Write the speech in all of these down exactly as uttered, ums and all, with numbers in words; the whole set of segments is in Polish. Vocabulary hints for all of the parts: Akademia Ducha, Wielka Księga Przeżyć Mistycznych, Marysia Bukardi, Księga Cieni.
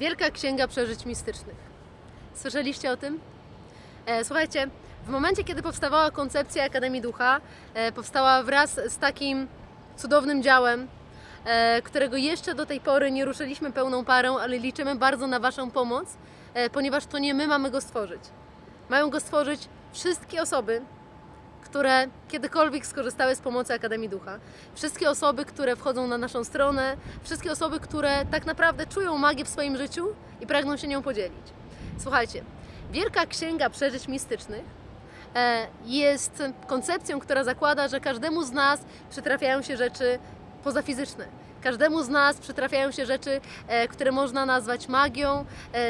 Wielka Księga Przeżyć Mistycznych. Słyszeliście o tym? E, słuchajcie, w momencie, kiedy powstawała koncepcja Akademii Ducha, e, powstała wraz z takim cudownym działem, e, którego jeszcze do tej pory nie ruszyliśmy pełną parą, ale liczymy bardzo na Waszą pomoc, e, ponieważ to nie my mamy go stworzyć. Mają go stworzyć wszystkie osoby, które kiedykolwiek skorzystały z pomocy Akademii Ducha. Wszystkie osoby, które wchodzą na naszą stronę, wszystkie osoby, które tak naprawdę czują magię w swoim życiu i pragną się nią podzielić. Słuchajcie, Wielka Księga Przeżyć Mistycznych jest koncepcją, która zakłada, że każdemu z nas przytrafiają się rzeczy pozafizyczne. Każdemu z nas przytrafiają się rzeczy, które można nazwać magią,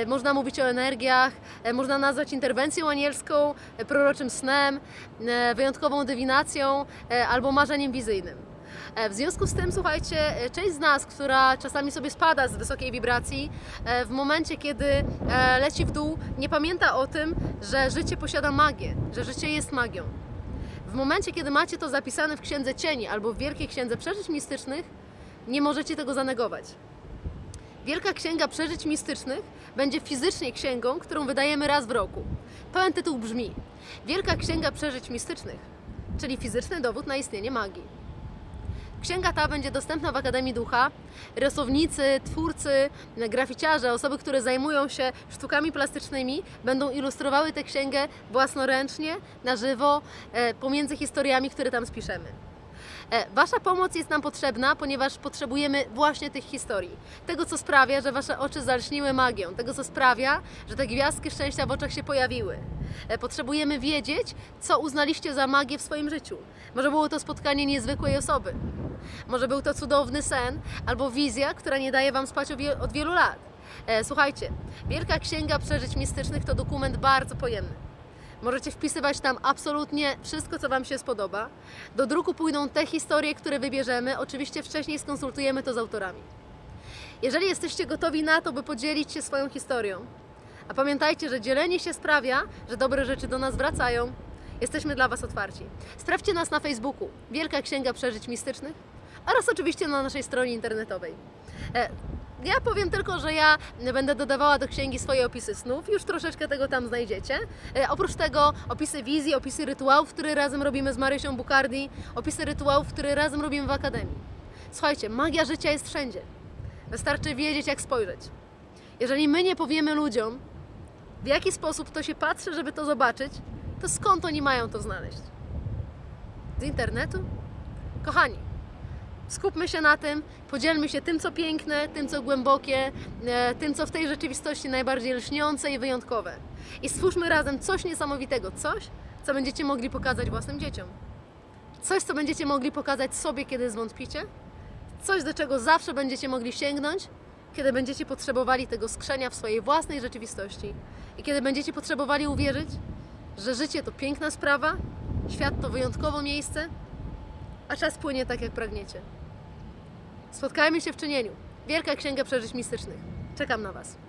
można mówić o energiach, można nazwać interwencją anielską, proroczym snem, wyjątkową dywinacją albo marzeniem wizyjnym. W związku z tym, słuchajcie, część z nas, która czasami sobie spada z wysokiej wibracji, w momencie, kiedy leci w dół, nie pamięta o tym, że życie posiada magię, że życie jest magią. W momencie, kiedy macie to zapisane w Księdze Cieni albo w Wielkiej Księdze Przeżyć Mistycznych, nie możecie tego zanegować. Wielka Księga Przeżyć Mistycznych będzie fizycznie księgą, którą wydajemy raz w roku. Pełen tytuł brzmi: Wielka Księga Przeżyć Mistycznych, czyli fizyczny dowód na istnienie magii. Księga ta będzie dostępna w Akademii Ducha. Rysownicy, twórcy, graficiarze, osoby, które zajmują się sztukami plastycznymi, będą ilustrowały tę księgę własnoręcznie, na żywo, pomiędzy historiami, które tam spiszemy. Wasza pomoc jest nam potrzebna, ponieważ potrzebujemy właśnie tych historii. Tego, co sprawia, że Wasze oczy zalśniły magią. Tego, co sprawia, że te gwiazdki szczęścia w oczach się pojawiły. Potrzebujemy wiedzieć, co uznaliście za magię w swoim życiu. Może było to spotkanie niezwykłej osoby. Może był to cudowny sen albo wizja, która nie daje Wam spać od wielu lat. Słuchajcie, Wielka Księga Przeżyć Mistycznych to dokument bardzo pojemny. Możecie wpisywać tam absolutnie wszystko, co Wam się spodoba. Do druku pójdą te historie, które wybierzemy. Oczywiście wcześniej skonsultujemy to z autorami. Jeżeli jesteście gotowi na to, by podzielić się swoją historią, a pamiętajcie, że dzielenie się sprawia, że dobre rzeczy do nas wracają, jesteśmy dla Was otwarci. Sprawdźcie nas na Facebooku Wielka Księga Przeżyć Mistycznych oraz oczywiście na naszej stronie internetowej. E, ja powiem tylko, że ja będę dodawała do księgi swoje opisy snów. Już troszeczkę tego tam znajdziecie. E, oprócz tego opisy wizji, opisy rytuałów, które razem robimy z Marysią Bukardi, opisy rytuałów, które razem robimy w Akademii. Słuchajcie, magia życia jest wszędzie. Wystarczy wiedzieć, jak spojrzeć. Jeżeli my nie powiemy ludziom, w jaki sposób to się patrzy, żeby to zobaczyć, to skąd oni mają to znaleźć? Z internetu? Kochani, skupmy się na tym, podzielmy się tym, co piękne, tym, co głębokie, tym, co w tej rzeczywistości najbardziej lśniące i wyjątkowe. I stwórzmy razem coś niesamowitego, coś, co będziecie mogli pokazać własnym dzieciom. Coś, co będziecie mogli pokazać sobie, kiedy zwątpicie. Coś, do czego zawsze będziecie mogli sięgnąć, kiedy będziecie potrzebowali tego skrzenia w swojej własnej rzeczywistości i kiedy będziecie potrzebowali uwierzyć, że życie to piękna sprawa, świat to wyjątkowe miejsce, a czas płynie tak, jak pragniecie. Spotkajmy się w czynieniu. Wielka Księga Przeżyć Mistycznych. Czekam na Was.